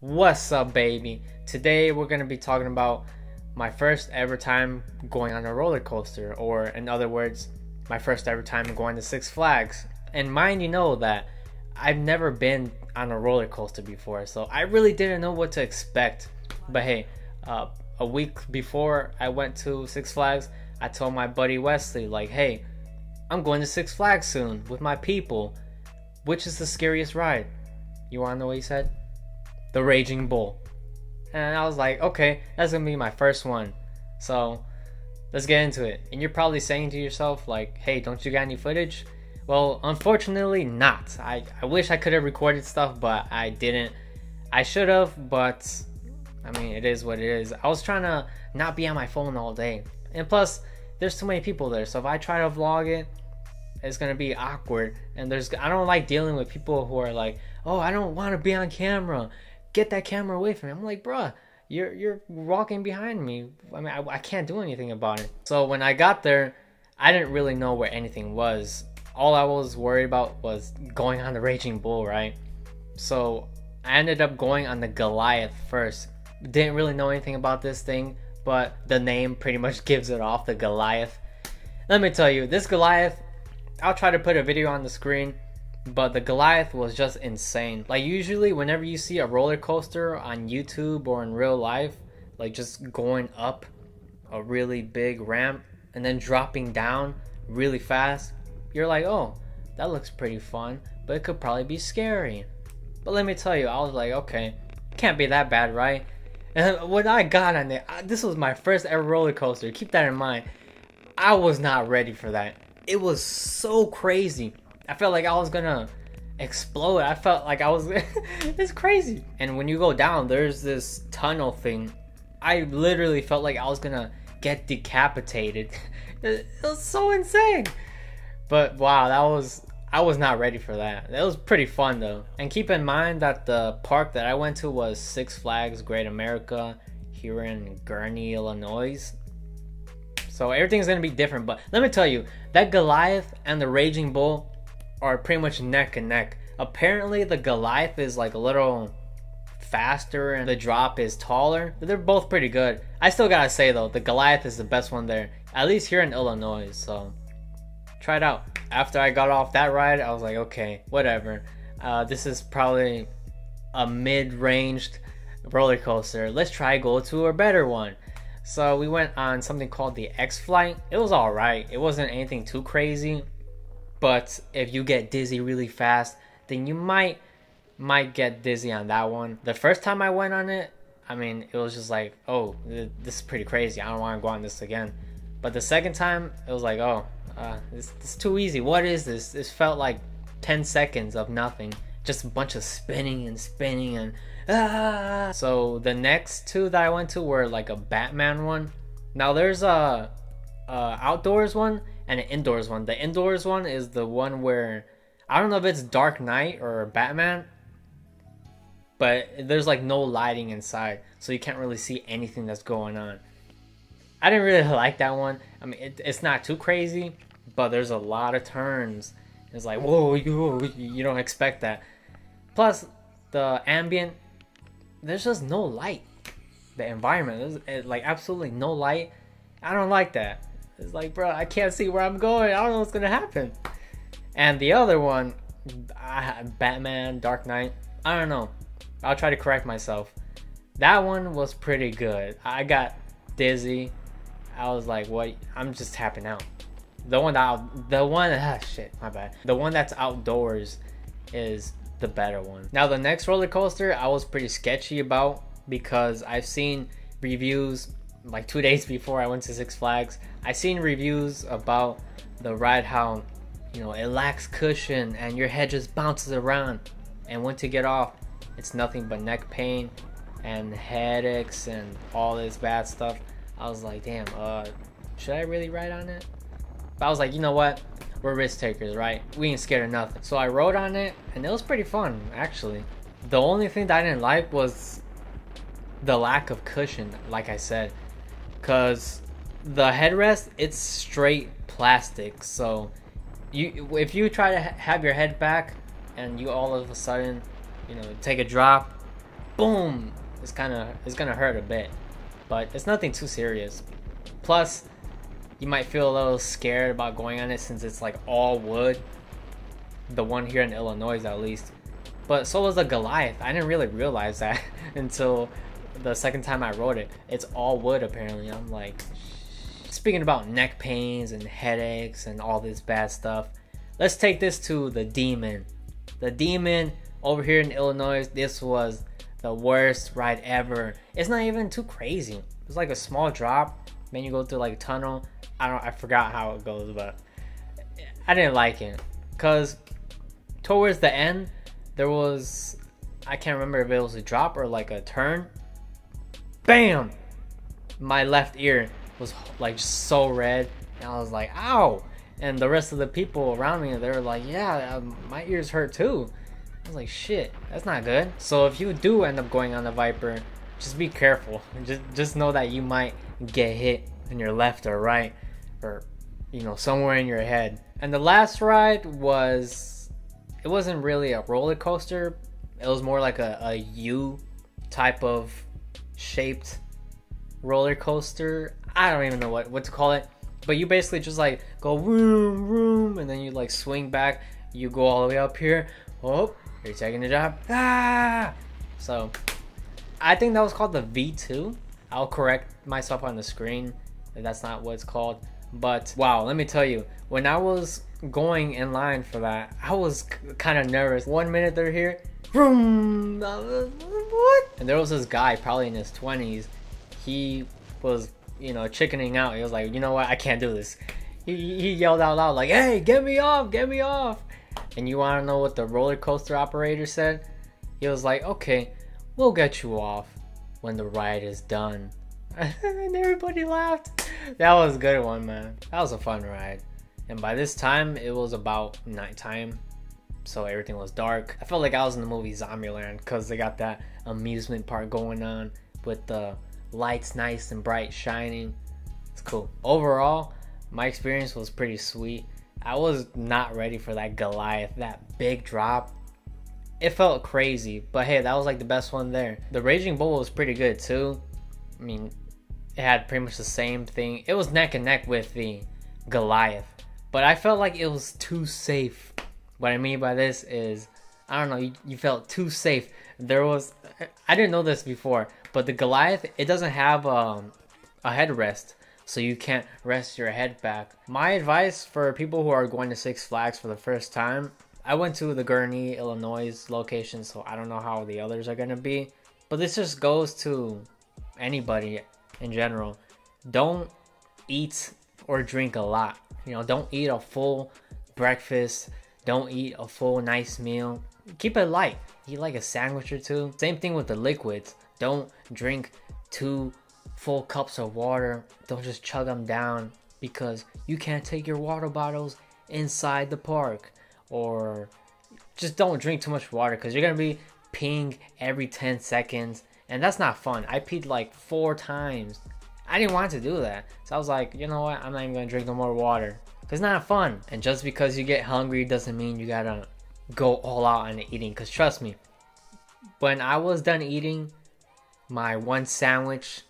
What's up, baby? Today we're going to be talking about my first ever time going on a roller coaster, or in other words, my first ever time going to Six Flags. And mind you know that I've never been on a roller coaster before, so I really didn't know what to expect. But hey, a week before I went to Six Flags, I told my buddy Wesley, like, hey, I'm going to Six Flags soon with my people. Which is the scariest ride? You want to know what he said? The Raging Bull. And I was like, okay, that's gonna be my first one, so let's get into it. And you're probably saying to yourself, like, hey, don't you got any footage? Well, unfortunately not. I wish I could have recorded stuff, but I didn't. I should have, but I mean, it is what it is. I was trying to not be on my phone all day, and plus there's too many people there, so if I try to vlog it, it's gonna be awkward. And I don't like dealing with people who are like, oh, I don't want to be on camera, get that camera away from me. I'm like, bruh, you're walking behind me. I mean, I can't do anything about it. So when I got there, I didn't really know where anything was. All I was worried about was going on the Raging Bull, right? So I ended up going on the Goliath first. Didn't really know anything about this thing, but the name pretty much gives it off, the Goliath. Let me tell you, this Goliath, I'll try to put a video on the screen, but the Goliath was just insane. Like, usually whenever you see a roller coaster on YouTube or in real life, like just going up a really big ramp and then dropping down really fast, you're like, oh, that looks pretty fun, but it could probably be scary. But let me tell you, I was like, okay, can't be that bad, right? And when I got on it, this was my first ever roller coaster, keep that in mind. I was not ready for that. It was so crazy. I felt like I was gonna explode. I felt like I was it's crazy. And when you go down, there's this tunnel thing. I literally felt like I was gonna get decapitated. It was so insane. But wow, I was not ready for that. That was pretty fun though. And keep in mind that the park that I went to was Six Flags Great America here in Gurnee, Illinois. So everything's gonna be different, but let me tell you, that Goliath and the Raging Bull are pretty much neck and neck. Apparently the Goliath is like a little faster and the drop is taller. They're both pretty good. I still gotta say though, the Goliath is the best one there, at least here in Illinois, so try it out. After I got off that ride, I was like, okay, whatever. This is probably a mid-range roller coaster. Let's try go to a better one. So we went on something called the X-Flight. It was alright. It wasn't anything too crazy. But if you get dizzy really fast, then you might get dizzy on that one. The first time I went on it, I mean, it was just like, oh, this is pretty crazy. I don't want to go on this again. But the second time, it was like, oh, it's too easy. What is this? This felt like 10 seconds of nothing. Just a bunch of spinning and spinning and ah. So the next two that I went to were like a Batman one. Now there's a outdoors one and an indoors one. The indoors one is the one where, I don't know if it's Dark Knight or Batman, but there's like no lighting inside, so you can't really see anything that's going on. I didn't really like that one. I mean, it's not too crazy, but there's a lot of turns. It's like, whoa, you don't expect that. Plus, the ambient, there's just no light. The environment, there's like absolutely no light. I don't like that. It's like, bro, I can't see where I'm going. I don't know what's gonna happen. And the other one, Batman, Dark Knight, I don't know. I'll try to correct myself. That one was pretty good. I got dizzy. I was like, what? I'm just tapping out. The one that's outdoors is the better one. Now the next roller coaster I was pretty sketchy about, because I've seen reviews like 2 days before I went to Six Flags. I seen reviews about the ride, how, you know, it lacks cushion and your head just bounces around, and once you get off, it's nothing but neck pain and headaches and all this bad stuff. I was like, damn, should I really ride on it? But I was like, you know what? We're risk takers, right? We ain't scared of nothing. So I rode on it and it was pretty fun, actually. The only thing that I didn't like was the lack of cushion, like I said, because the headrest, it's straight plastic. So if you try to have your head back and you all of a sudden, you know, take a drop, boom, it's gonna hurt a bit, but it's nothing too serious. Plus, you might feel a little scared about going on it since it's like all wood. The one here in Illinois, at least. But so was the Goliath. I didn't really realize that until the second time I rode it. It's all wood apparently. I'm like, speaking about neck pains and headaches and all this bad stuff, let's take this to the Demon. The Demon over here in Illinois, this was the worst ride ever. It's not even too crazy. It's like a small drop, then you go through like a tunnel. I forgot how it goes, but I didn't like it. Cause towards the end, there was, I can't remember if it was a drop or like a turn. Bam! My left ear was like so red, and I was like, ow! And the rest of the people around me, they were like, yeah, my ears hurt too. I was like, shit, that's not good. So if you do end up going on the Viper, just be careful. Just know that you might get hit in your left or right, or you know, somewhere in your head. And the last ride was, it wasn't really a roller coaster. It was more like a U type of shaped roller coaster. I don't even know what to call it. But you basically just like go vroom vroom, and then you like swing back. You go all the way up here. Oh, you're taking the job. Ah! So I think that was called the V2. I'll correct myself on the screen if that's not what it's called. But wow, let me tell you, when I was going in line for that, I was kind of nervous. 1 minute they're here, vroom, what? And there was this guy probably in his 20s. He was, you know, chickening out. He was like, you know what, I can't do this. He yelled out loud like, hey, get me off, get me off. And you want to know what the roller coaster operator said? He was like, okay, we'll get you off when the ride is done. And everybody laughed. That was a good one, man. That was a fun ride. And by this time, it was about nighttime, so everything was dark. I felt like I was in the movie Zombieland because they got that amusement park going on with the lights nice and bright shining. It's cool. Overall, my experience was pretty sweet. I was not ready for that Goliath, that big drop. It felt crazy, but hey, that was like the best one there. The Raging Bull was pretty good too. I mean, it had pretty much the same thing. It was neck and neck with the Goliath, but I felt like it was too safe. What I mean by this is, I don't know, you felt too safe. There was, I didn't know this before, but the Goliath, it doesn't have a headrest, so you can't rest your head back. My advice for people who are going to Six Flags for the first time, I went to the Gurnee, Illinois location, so I don't know how the others are gonna be, but this just goes to anybody in general. Don't eat or drink a lot. You know, don't eat a full breakfast, don't eat a full nice meal. Keep it light. Eat like a sandwich or two. Same thing with the liquids. Don't drink 2 full cups of water. Don't just chug them down, because you can't take your water bottles inside the park. Or just don't drink too much water, because you're gonna be peeing every 10 seconds. And that's not fun. I peed like 4 times. I didn't want to do that. So I was like, you know what? I'm not even gonna drink no more water. Cause it's not fun. And just because you get hungry doesn't mean you gotta go all out on the eating. Cause trust me, when I was done eating my 1 sandwich,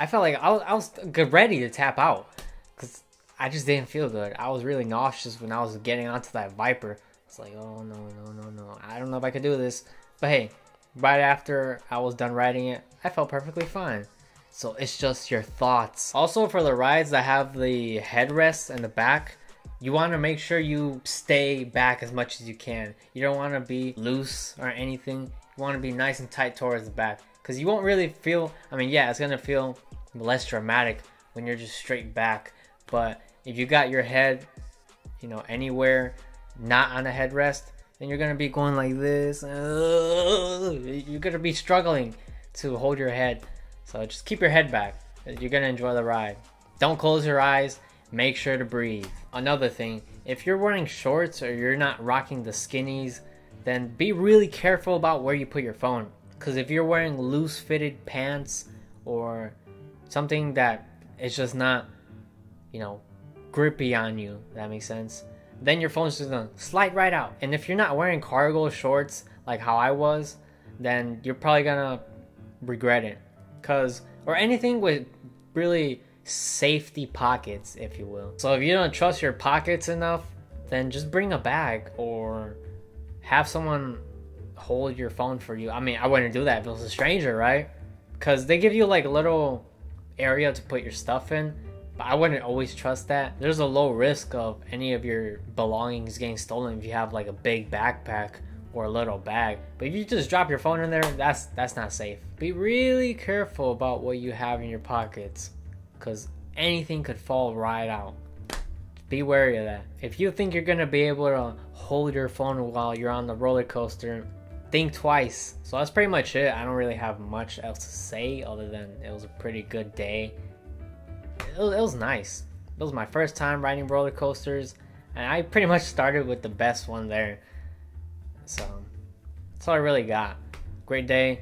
I felt like I was ready to tap out. Cause I just didn't feel good. I was really nauseous when I was getting onto that Viper. It's like, oh no, no, no, no. I don't know if I could do this, but hey, right after I was done riding it, I felt perfectly fine. So it's just your thoughts. Also, for the rides that have the headrests in the back, you want to make sure you stay back as much as you can. You don't want to be loose or anything. You want to be nice and tight towards the back, because you won't really feel, I mean, yeah, it's going to feel less dramatic when you're just straight back. But if you got your head, you know, anywhere not on a headrest, then you're gonna be going like this. You're gonna be struggling to hold your head. So just keep your head back. You're gonna enjoy the ride. Don't close your eyes. Make sure to breathe. Another thing, if you're wearing shorts or you're not rocking the skinnies, then be really careful about where you put your phone. Because if you're wearing loose fitted pants or something that is just not, you know, grippy on you, if that makes sense, then your phone's just gonna slide right out. And if you're not wearing cargo shorts like how I was, then you're probably gonna regret it. Cause, or anything with really safety pockets, if you will. So if you don't trust your pockets enough, then just bring a bag or have someone hold your phone for you. I mean, I wouldn't do that if it was a stranger, right? Because they give you like a little area to put your stuff in, but I wouldn't always trust that. There's a low risk of any of your belongings getting stolen if you have like a big backpack or a little bag. But if you just drop your phone in there, that's not safe. Be really careful about what you have in your pockets, because anything could fall right out. Be wary of that. If you think you're gonna be able to hold your phone while you're on the roller coaster, think twice. So that's pretty much it. I don't really have much else to say other than it was a pretty good day. It was nice. It was my first time riding roller coasters, and I pretty much started with the best one there. So that's all I really got. Great day,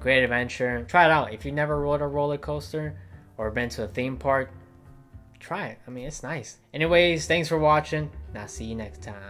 great adventure. Try it out. If you never rode a roller coaster or been to a theme park, try it. I mean, it's nice. Anyways, thanks for watching, and I'll see you next time.